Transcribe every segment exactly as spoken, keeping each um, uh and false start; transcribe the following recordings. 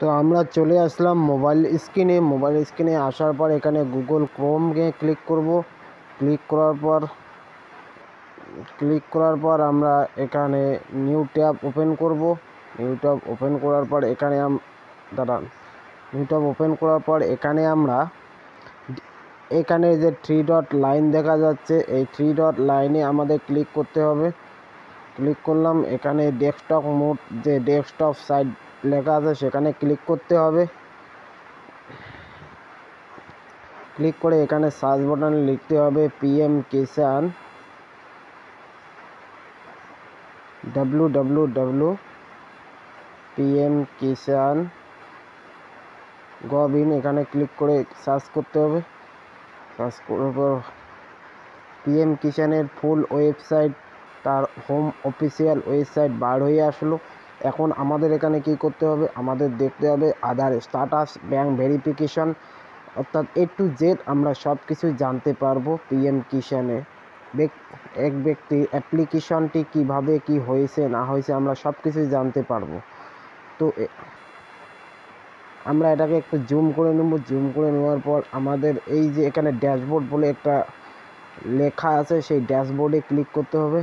तो আমরা চলে আসলাম মোবাইল স্ক্রিনে। মোবাইল স্ক্রিনে আসার পর এখানে গুগল ক্রোমে ক্লিক করব। ক্লিক করার পর ক্লিক করার পর আমরা এখানে নিউ ট্যাব ওপেন করব। নিউ ট্যাব ওপেন করার পর এখানে আম দাঁড়ান নিউ ট্যাব ওপেন করার পর এখানে আমরা এখানে যে থ্রি ডট লাইন দেখা যাচ্ছে, এই থ্রি ডট লাইনে আমাদের ক্লিক করতে হবে। ক্লিক করলাম, এখানে ডেস্কটপ মোড যে ডেস্কটপ সাইড লেখা আছে সেখানে ক্লিক করতে হবে। ক্লিক করে এখানে সার্চ বাটনে লিখতে হবে PM Kisan W W W PM Kisan gov in এখানে ক্লিক করে সার্চ করতে হবে। সার্চ করার পর পিএম কিসানের ফুল ওয়েবসাইট তার হোম অফিসিয়াল ওয়েবসাইট বার হয়ে আসলো। এখন আমাদের এখানে কি করতে হবে, আমাদের দেখতে হবে আধার স্ট্যাটাস, ব্যাংক ভেরিফিকেশন, অর্থাৎ এ টু জেড আমরা সব কিছু জানতে পারবো পিএম কিষাণে। এক ব্যক্তি অ্যাপ্লিকেশনটি কিভাবে কি হয়েছে না হয়েছে আমরা সব কিছুই জানতে পারবো। তো আমরা এটাকে একটু জুম করে নেব। জুম করে নেওয়ার পর আমাদের এই যে এখানে ড্যাশবোর্ড বলে একটা লেখা আছে সেই ড্যাশবোর্ডে ক্লিক করতে হবে।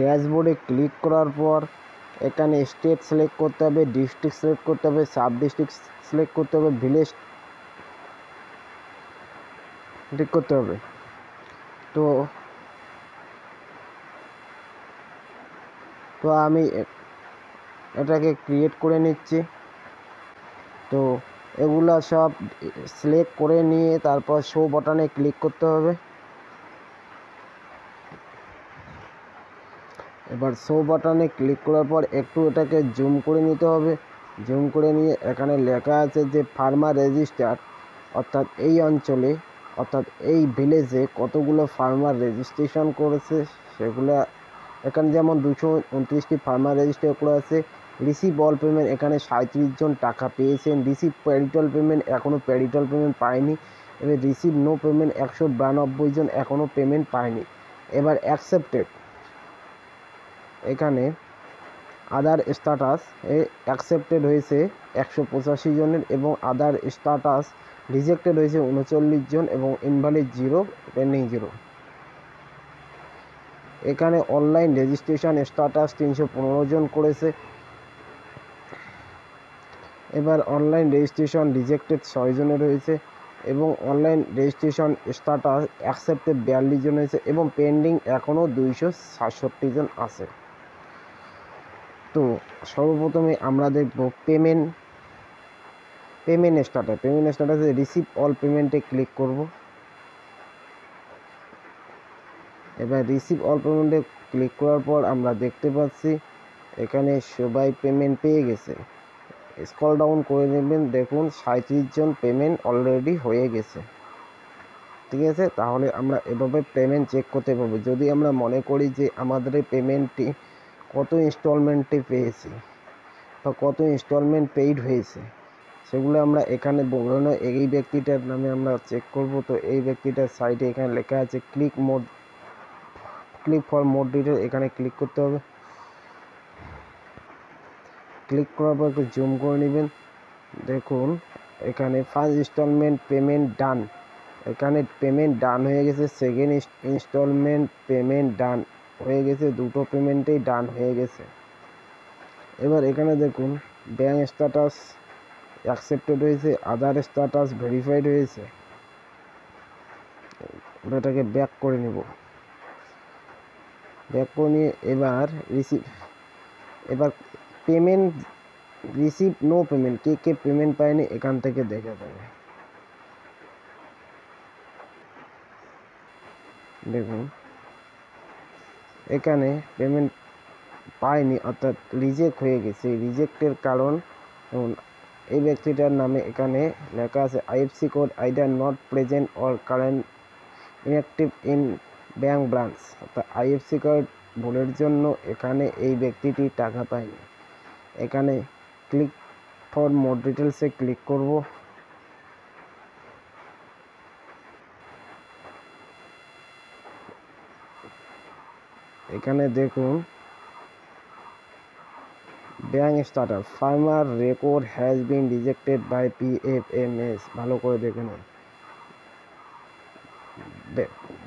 ড্যাশবোর্ডে ক্লিক করার পর এখানে স্টেট সিলেক্ট করতে হবে, ডিস্ট্রিক্ট সিলেক্ট করতে হবে, সাব ডিস্ট্রিক্ট সিলেক্ট করতে হবে, ভিলেজ ক্লিক করতে হবে। তো তো আমি এটাকে ক্রিয়েট করে নিচ্ছি। তো এগুলা সব সিলেক্ট করে নিয়ে তারপর শো বাটনে ক্লিক করতে হবে। এবার শো বাটনে ক্লিক করার পর একটু এটাকে জুম করে নিতে হবে। জুম করে নিয়ে এখানে লেখা আছে যে ফার্মার রেজিস্টার, অর্থাৎ এই অঞ্চলে অর্থাৎ এই ভিলেজে কতগুলো ফার্মার রেজিস্ট্রেশন করেছে সেগুলো এখানে, যেমন দুশো উনত্রিশটি ফার্মার রেজিস্টার করা আছে। রিসিভ অল পেমেন্ট এখানে সাঁত্রিশ জন টাকা পেয়েছেন। রিসিভ প্যারিটাল পেমেন্ট এখনও প্যারিটাল পেমেন্ট পায়নি। এবার রিসিভ নো পেমেন্ট একশো বিরানব্বই জন এখনও পেমেন্ট পায়নি। এবার অ্যাকসেপ্টেড এখানে আদার স্ট্যাটাস এ অ্যাকসেপ্টেড হয়েছে একশো পঁচাশি জনের এবং আদার স্ট্যাটাস রিজেক্টেড হয়েছে উনচল্লিশ জন এবং ইনভ্যালিড জিরো, পেন্ডিং জিরো। এখানে অনলাইন রেজিস্ট্রেশন স্ট্যাটাস তিনশো পনেরো জন করেছে। এবার অনলাইন রেজিস্ট্রেশন রিজেক্টেড ছয় জনের হয়েছে এবং অনলাইন রেজিস্ট্রেশন স্ট্যাটাস অ্যাকসেপ্টেড বিয়াল্লিশ জন হয়েছে এবং পেন্ডিং এখনও দুইশো সাতষট্টি জন আছে। তো সর্বপ্রথমে আমরা দেখব পেমেন্ট পেমেন্ট স্ট্যাটাস। পেমেন্ট স্ট্যাটাসে রিসিভ অল পেমেন্টে ক্লিক করব। এবার রিসিভ অল পেমেন্টে ক্লিক করার পর আমরা দেখতে পাচ্ছি এখানে সবাই পেমেন্ট পেয়ে গেছে। স্ক্রল ডাউন করে নেবেন, দেখুন সাঁত্রিশ জন পেমেন্ট অলরেডি হয়ে গেছে। ঠিক আছে, তাহলে আমরা এভাবে পেমেন্ট চেক করতে পারবো। যদি আমরা মনে করি যে আমাদের এই পেমেন্টটি কত ইনস্টলমেন্টে পেয়েছি বা কত ইনস্টলমেন্ট পেইড হয়েছে সেগুলো আমরা এখানে বললাম। এই ব্যক্তিটার নামে আমরা চেক করব। তো এই ব্যক্তিটার সাইডে এখানে লেখা আছে click mode click for mode detail, এখানে ক্লিক করতে হবে। ক্লিক করার পর একটু জুম করে নেবেন, দেখুন এখানে ফার্স্ট ইনস্টলমেন্ট পেমেন্ট ডান, এখানে পেমেন্ট ডান হয়ে গেছে। সেকেন্ড ইনস্টলমেন্ট পেমেন্ট ডান হয়ে গেছে, দুটো পেমেন্টেই ডান হয়ে গেছে। এবার এখানে দেখুন ব্যাঙ্ক স্ট্যাটাস অ্যাকসেপ্টেড হয়েছে, আদার স্ট্যাটাস ভেরিফাইড হয়েছে। এটাকে ব্যাক করে নেব। ব্যাক করে নিয়ে এবার রিসিভ এবার পেমেন্ট রিসিভ নো পেমেন্ট কে কে পেমেন্ট পায়নি এখান থেকে দেখা যাবে। দেখুন এখানে পেমেন্ট পায়নি অর্থাৎ রিজেক্ট হয়ে গেছে। রিজেক্টের কারণ এই ব্যক্তিটার নামে এখানে লেখা আছে IFSC code either not present or current inactive in bank branch, অর্থাৎ আইএফএসসি কোড ভুলের জন্য এখানে এই ব্যক্তিটি টাকা পায়নি। এখানে ক্লিক ফর মোর ডিটেলসে ক্লিক করব। এখানে দেখুন ড্যাং starter farmer record has been rejected by P F M S. ভালো করে দেখে নিন,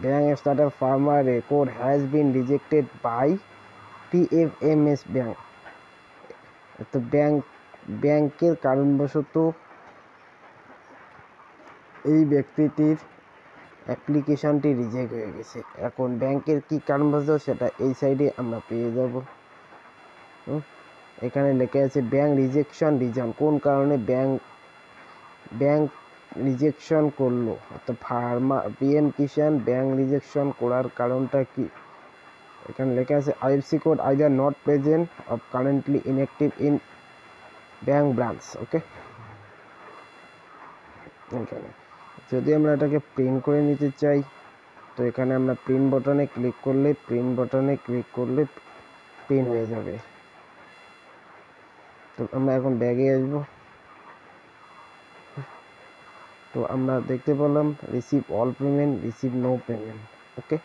dang starter farmer record has been rejected by P F M S bank. তো ব্যাংক ব্যাংকের কারণবশত এই ব্যক্তিটির অ্যাপ্লিকেশনটি রিজেক্ট হয়ে গেছে। এখন ব্যাংকের কী কারণবশত সেটা এই সাইডে আমরা পেয়ে যাব। এখানে লেখা আছে ব্যাংক রিজেকশন রিজন, কোন কারণে ব্যাংক ব্যাংক রিজেকশন করলো। অর্থাৎ ফার্মা পিএম কিষাণ ব্যাংক রিজেকশন করার কারণটা কি। এখানে লেখা আছে I F S C code either not present or currently inactive in bank branch. Okay, এখানে যদি আমরা এটাকে প্রিন্ট করে নিতে চাই তো এখানে আমরা প্রিন্ট বাটনে ক্লিক করলে প্রিন্ট বাটনে ক্লিক করলে প্রিন্ট হয়ে যাবে। তো আমরা এখন ব্যাগে আসবো। তো আমরা দেখতে পেলাম receive all payment, receive no payment. ওকে।